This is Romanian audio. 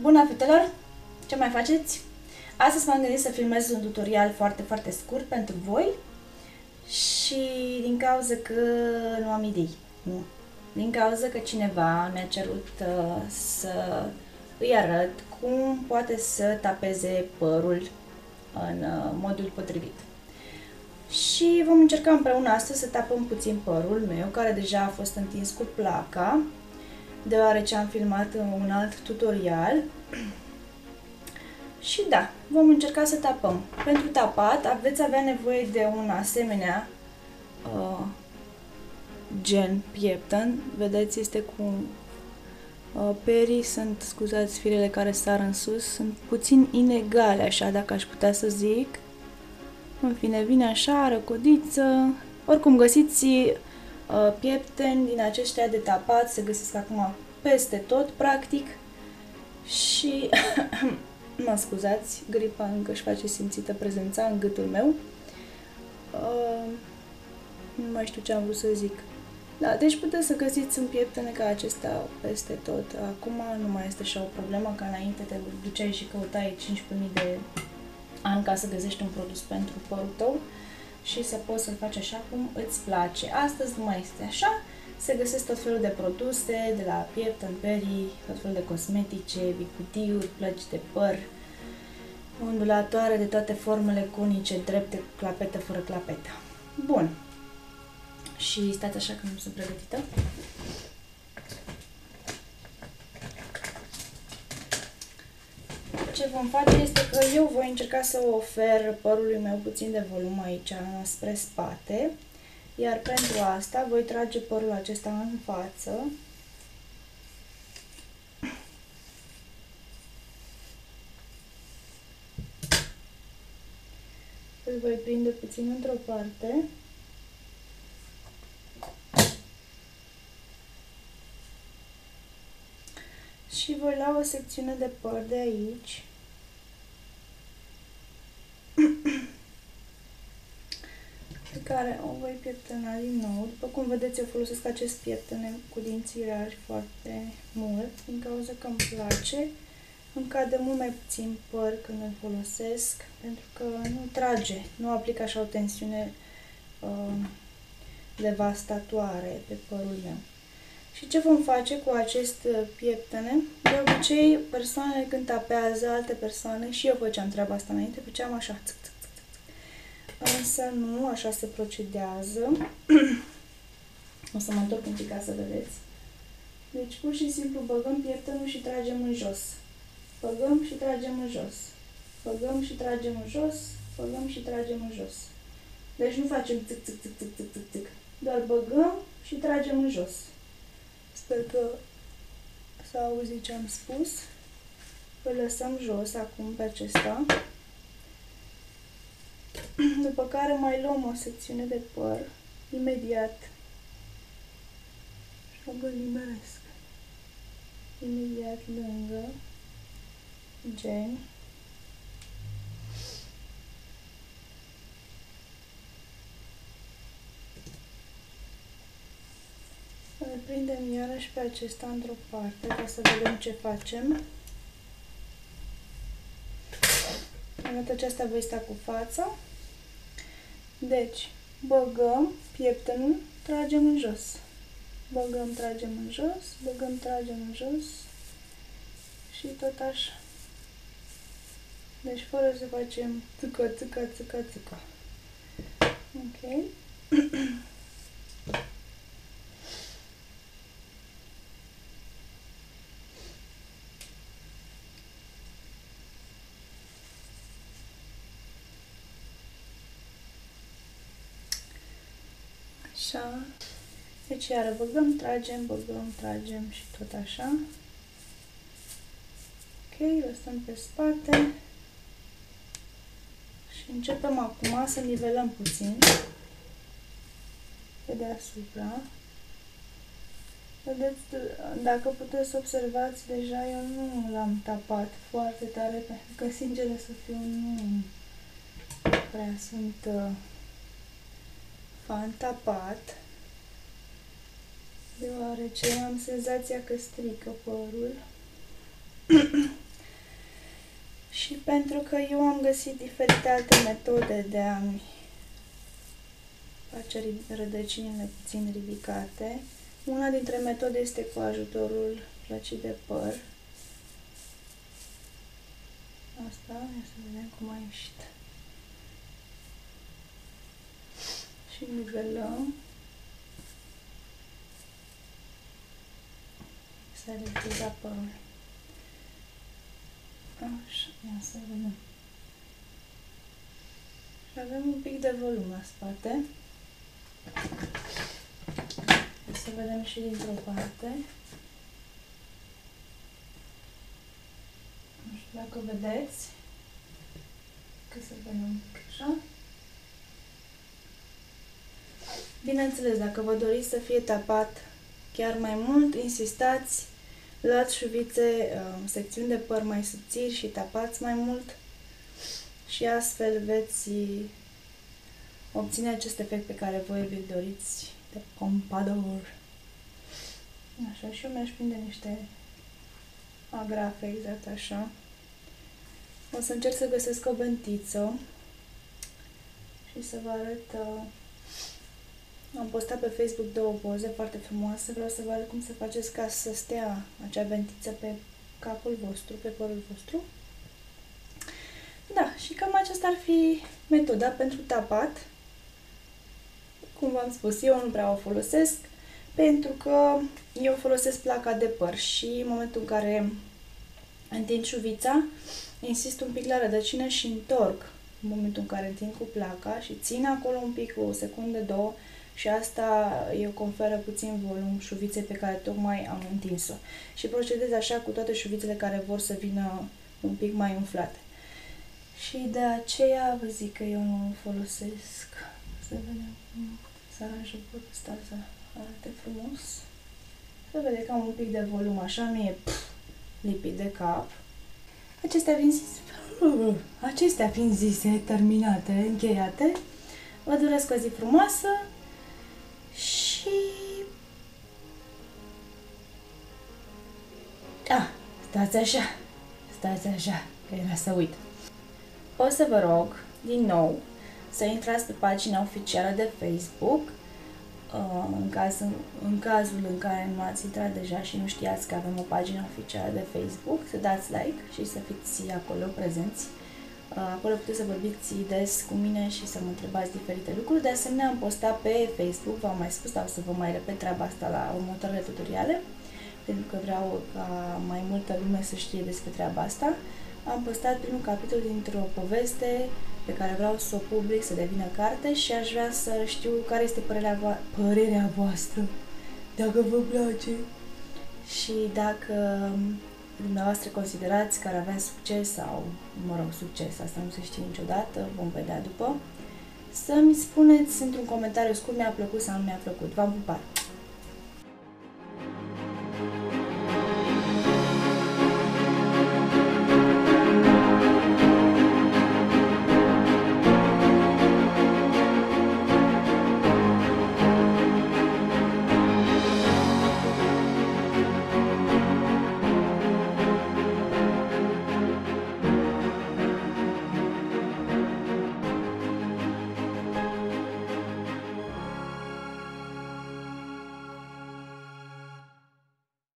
Bună, fetelor! Ce mai faceți? Astăzi m-am gândit să filmez un tutorial foarte, foarte scurt pentru voi și din cauza că nu am idei. Nu. Din cauza că cineva mi-a cerut să îi arăt cum poate să tapeze părul în modul potrivit. Și vom încerca împreună astăzi să tapăm puțin părul meu, care deja a fost întins cu placa, deoarece am filmat un alt tutorial. Și da, vom încerca să tapăm. Pentru tapat veți avea nevoie de un asemenea gen pieptăn. Vedeți, este cu perii, sunt, scuzați, firele care sar în sus, sunt puțin inegale, așa, dacă aș putea să zic. În fine, vine așa, răcodiță. Oricum, găsiți piepteni din aceștia de tapat, se găsesc acum peste tot, practic. Și mă scuzați, gripa încă își face simțită prezența în gâtul meu. Nu mai știu ce am vrut să zic. Da, deci puteți să găsiți un pieptene ca acesta peste tot. Acum nu mai este așa o problemă, că înainte te duceai și căutai 15.000 de ani ca să găsești un produs pentru părul tău și să poți să-l faci așa cum îți place. Astăzi nu mai este așa. Se găsesc tot felul de produse, de la pieptăn, perii, tot felul de cosmetice, bicutiuri, plăci de păr, ondulatoare de toate formele, conice, drepte, clapetă, fără clapetă. Bun. Și stați așa că nu sunt pregătită. Ce vom face este că eu voi încerca să ofer părului meu puțin de volum aici, spre spate. Iar pentru asta voi trage părul acesta în față. Îl voi prinde puțin într-o parte. Și voi lua o secțiune de păr de aici. Care o voi pieptăna din nou. După cum vedeți, eu folosesc acest pieptene cu dinții rari foarte mult, din cauza că îmi place. Îmi cade mult mai puțin păr când îl folosesc, pentru că nu trage, nu aplic așa o tensiune devastatoare pe părul meu. Și ce vom face cu acest pieptene? De obicei, persoanele când tapează alte persoane, și eu făceam treaba asta înainte, făceam așa, însă nu, așa se procedează. O să mă întorc un pic ca să vedeți. Deci pur și simplu băgăm pieptănul și tragem în jos. Băgăm și tragem în jos. Băgăm și tragem în jos. Băgăm și tragem în jos. Deci nu facem tic tic tic tic tic tic tic. Doar băgăm și tragem în jos. Sper că s-a auzit ce am spus. Îl lăsăm jos acum pe acesta. După care mai luăm o secțiune de păr imediat și o liberesc imediat lângă geni. Îl prindem iarăși pe acesta într-o parte ca să vedem ce facem. În data aceasta voi sta cu fața. Deci, băgăm pieptănul, tragem în jos. Băgăm, tragem în jos, băgăm, tragem în jos și tot așa. Deci, fără să facem țâcă, țâcă, țâcă, țâcă. Ok. Așa. Deci iară băgăm, tragem, băgăm, tragem și tot așa. Ok, lăsăm pe spate. Și începem acum să nivelăm puțin pe deasupra. Vedeți, dacă puteți observați, deja eu nu l-am tapat foarte tare, pentru că, sincer să fiu, nu prea sunt fan tapat, deoarece am senzația că strică părul. Și pentru că eu am găsit diferite alte metode de a-mi face rădăcinile puțin ridicate, una dintre metode este cu ajutorul placii de păr. Asta, ia să vedem cum a ieșit. Și nivelăm. S-a ridicat părul. Așa, ia să vedem. Și avem un pic de volum la spate. O să vedem și dintr-o parte. Nu știu dacă vedeți. Că se vede un pic așa. Bineînțeles, dacă vă doriți să fie tapat chiar mai mult, insistați, luați șuvițe, secțiuni de păr mai subțiri și tapați mai mult și astfel veți obține acest efect pe care voi vi-l doriți de pompadour. Așa, și eu mi-aș prinde niște agrafe, exact așa. O să încerc să găsesc o bentiță și să vă arăt. Am postat pe Facebook două poze foarte frumoase. Vreau să vă arăt cum să faceți ca să stea acea bentiță pe capul vostru, pe părul vostru. Da, și cam aceasta ar fi metoda pentru tapat. Cum v-am spus, eu nu prea o folosesc, pentru că eu folosesc placa de păr și în momentul în care întind șuvița, insist un pic la rădăcină și întorc. În momentul în care întind cu placa și țin acolo un pic, o secundă, două, și asta eu conferă puțin volum șuviței pe care tocmai am întins-o. Și procedez așa cu toate șuvițele care vor să vină un pic mai umflate. Și de aceea vă zic că eu nu folosesc. Să vedem cum să aranjăm părul ăsta, să arate frumos. Să vede că am un pic de volum, așa mi-e lipit de cap. Acestea fiind zise, terminate, încheiate, vă doresc o zi frumoasă și... Stați așa, că era să uit. O să vă rog, din nou, să intrați pe pagina oficială de Facebook, în cazul în care nu ați intrat deja și nu știați că avem o pagină oficială de Facebook, să dați like și să fiți acolo prezenți. Acolo puteți să vorbiți des cu mine și să mă întrebați diferite lucruri. De asemenea, am postat pe Facebook, v-am mai spus, dar o să vă mai repet treaba asta la următoarele tutoriale, pentru că vreau ca mai multă lume să știe despre treaba asta. Am postat primul capitol dintr-o poveste pe care vreau să o public, să devină carte și aș vrea să știu care este părerea voastră, dacă vă place și dacă dumneavoastră considerați că ar avea succes sau, mă rog, succes, asta nu se știe niciodată, vom vedea după, să-mi spuneți într-un comentariu scurt mi-a plăcut sau nu mi-a plăcut. V-am pupat!